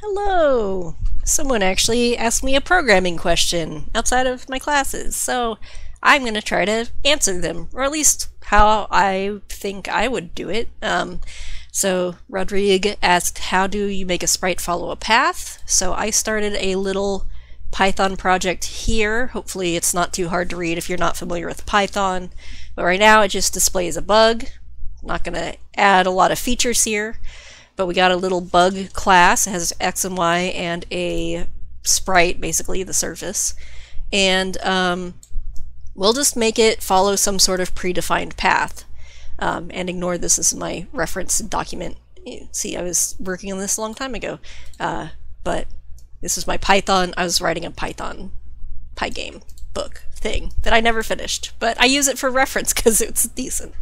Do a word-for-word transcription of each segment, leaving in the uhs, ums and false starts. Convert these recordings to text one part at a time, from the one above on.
Hello! Someone actually asked me a programming question outside of my classes, so I'm going to try to answer them, or at least how I think I would do it. Um, so Rodrigue asked, how do you make a sprite follow a path? So I started a little Python project here. Hopefully it's not too hard to read if you're not familiar with Python, but right now it just displays a bug. I'm not going to add a lot of features here, but we got a little bug class. It has X and Y and a sprite, basically the surface, and um, we'll just make it follow some sort of predefined path, um, and ignore this. This is my reference document. See, I was working on this a long time ago, uh, but this is my Python. I was writing a Python Pygame book thing that I never finished, but I use it for reference because it's decent.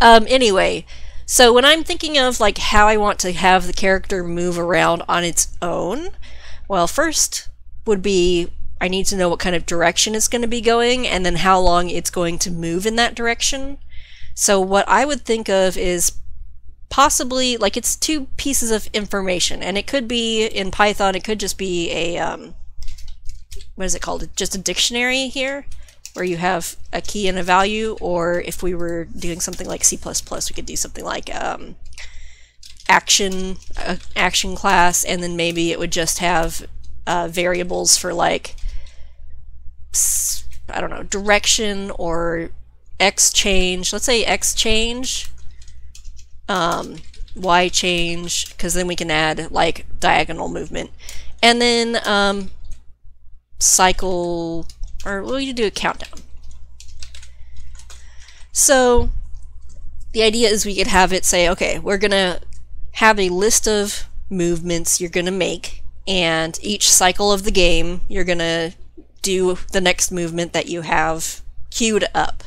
um, anyway, so when I'm thinking of like how I want to have the character move around on its own, well, first would be I need to know what kind of direction it's going to be going, and then how long it's going to move in that direction. So what I would think of is possibly, like, it's two pieces of information, and it could be, in Python, it could just be a, um, what is it called? Just a dictionary here, where you have a key and a value, or if we were doing something like C plus plus, we could do something like um, action, uh, action class, and then maybe it would just have uh, variables for, like, I don't know, direction or X change. Let's say X change, um, Y change, because then we can add like diagonal movement. And then um, cycle, or will you do a countdown? So the idea is we could have it say, okay, we're going to have a list of movements you're going to make, and each cycle of the game you're going to do the next movement that you have queued up.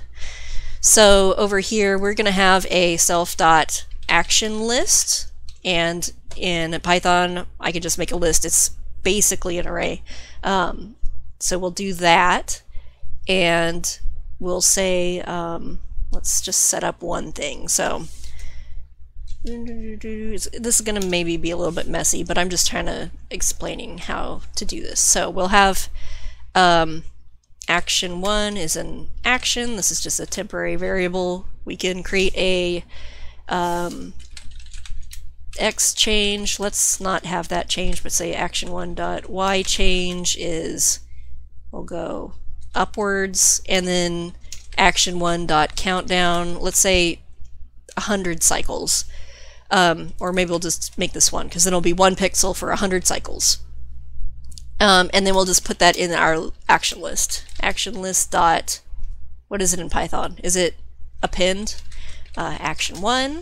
So over here we're going to have a self.action list, and in Python I can just make a list. It's basically an array. Um, so we'll do that, and we'll say, um, let's just set up one thing. So this is going to maybe be a little bit messy, but I'm just trying to explaining how to do this. So we'll have Um, action one is an action. This is just a temporary variable. We can create a um, X change. Let's not have that change, but say action one dot Y change is, we'll go upwards, and then action one dot countdown. Let's say a hundred cycles, um, or maybe we'll just make this one because then it'll be one pixel for a hundred cycles. Um, and then we'll just put that in our action list. Action list dot, what is it in Python? Is it append? Uh, action one.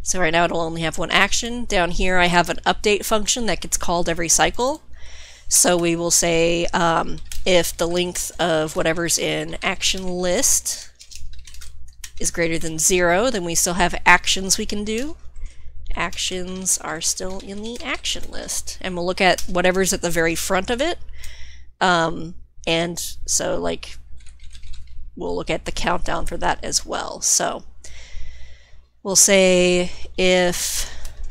So right now it'll only have one action. Down here I have an update function that gets called every cycle. So we will say um, if the length of whatever's in action list is greater than zero, then we still have actions we can do. Actions are still in the action list, and we'll look at whatever's at the very front of it, um, and so like we'll look at the countdown for that as well. So we'll say if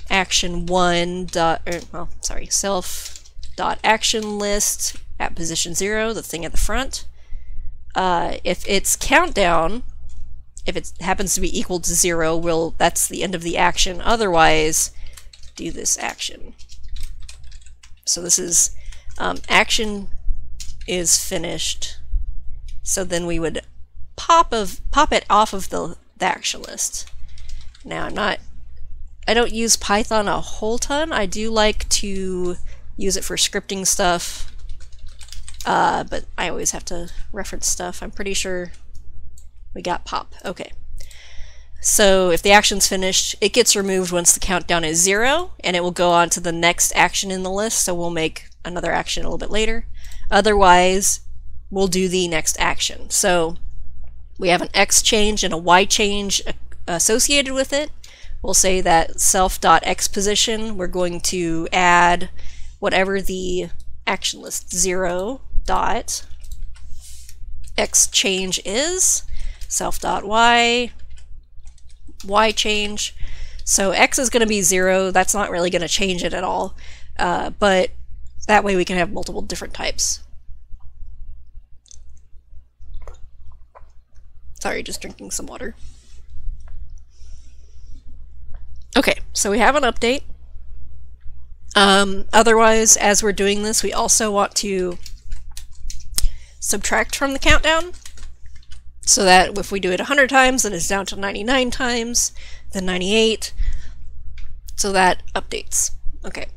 action one dot, or, well, sorry, self dot action list at position zero, the thing at the front, uh, if it's countdown, if it happens to be equal to zero, we'll, that's the end of the action. Otherwise, do this action. So this is um, action is finished. So then we would pop of pop it off of the, the action list. Now I'm not, I don't use Python a whole ton. I do like to use it for scripting stuff, uh, but I always have to reference stuff. I'm pretty sure we got pop. Okay. So if the action's finished, it gets removed once the countdown is zero, and it will go on to the next action in the list. So we'll make another action a little bit later. Otherwise, we'll do the next action. So we have an X change and a Y change associated with it. We'll say that self.x position, we're going to add whatever the action list zero dot X change is. Self.y, y change. So x is going to be zero. That's not really going to change it at all. uh, but that way we can have multiple different types. Sorry, just drinking some water. Okay, so we have an update. Um, otherwise, as we're doing this, we also want to subtract from the countdown, so that if we do it one hundred times, then it's down to ninety-nine times, then ninety-eight, so that updates. Okay,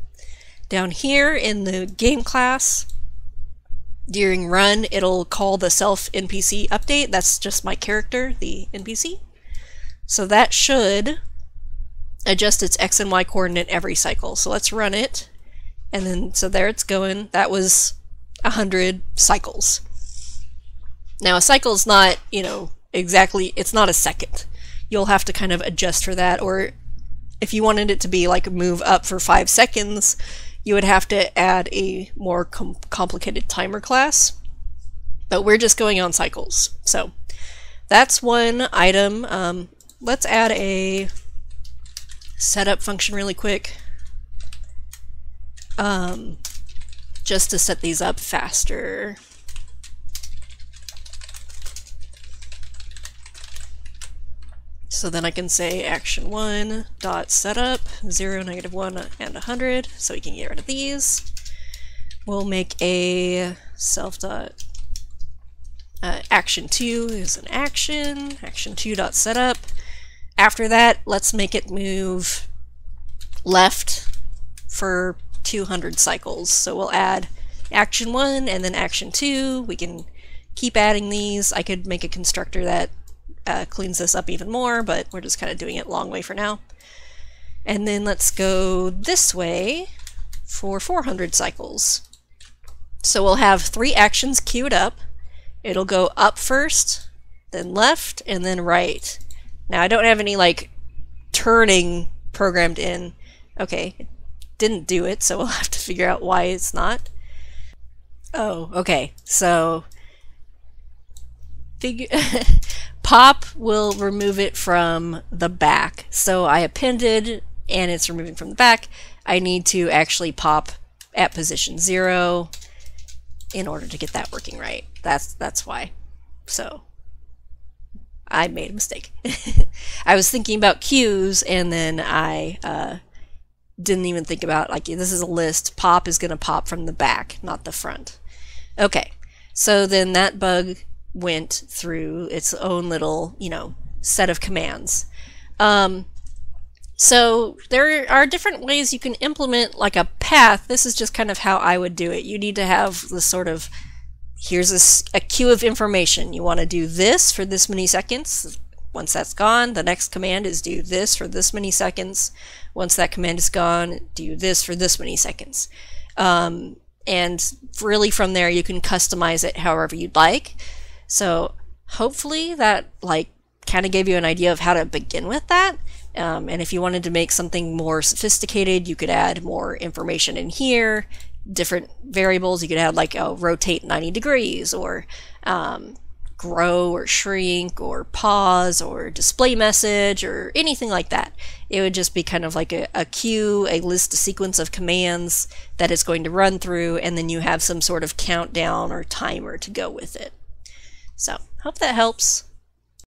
down here in the game class, during run, it'll call the self N P C update. That's just my character, the N P C. So that should adjust its X and Y coordinate every cycle. So let's run it. And then, so there it's going. That was one hundred cycles. Now a cycle is not, you know, exactly, it's not a second. You'll have to kind of adjust for that. Or if you wanted it to be like move up for five seconds, you would have to add a more com complicated timer class. But we're just going on cycles. So that's one item. Um, let's add a setup function really quick, um, just to set these up faster. So then I can say action one dot setup zero, negative one, and a hundred. So we can get rid of these. We'll make a self dot uh, action two is an action. Action two dot setup. After that, let's make it move left for two hundred cycles. So we'll add action one and then action two. We can keep adding these. I could make a constructor that Uh, cleans this up even more, but we're just kind of doing it long way for now. And then let's go this way for four hundred cycles. So we'll have three actions queued up. It'll go up first, then left, and then right. Now I don't have any like turning programmed in. Okay, it didn't do it, so we'll have to figure out why it's not. Oh, okay, so figure pop will remove it from the back. So I appended and it's removing from the back. I need to actually pop at position zero in order to get that working right. That's that's why. So I made a mistake. I was thinking about queues and then I uh, didn't even think about, like, this is a list. Pop is going to pop from the back, not the front. Okay, so then that bug went through its own little, you know, set of commands. Um, so there are different ways you can implement like a path. This is just kind of how I would do it. You need to have this sort of, here's a, a queue of information. You want to do this for this many seconds. Once that's gone, the next command is do this for this many seconds. Once that command is gone, do this for this many seconds. Um, and really from there you can customize it however you'd like. So hopefully that like kind of gave you an idea of how to begin with that. Um, and if you wanted to make something more sophisticated, you could add more information in here, different variables. You could add like oh, rotate ninety degrees or um, grow or shrink or pause or display message or anything like that. It would just be kind of like a, a queue, a list, a sequence of commands that it's going to run through, and then you have some sort of countdown or timer to go with it. So, hope that helps.